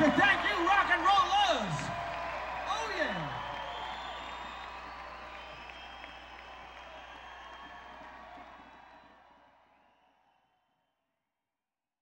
music. Thank you.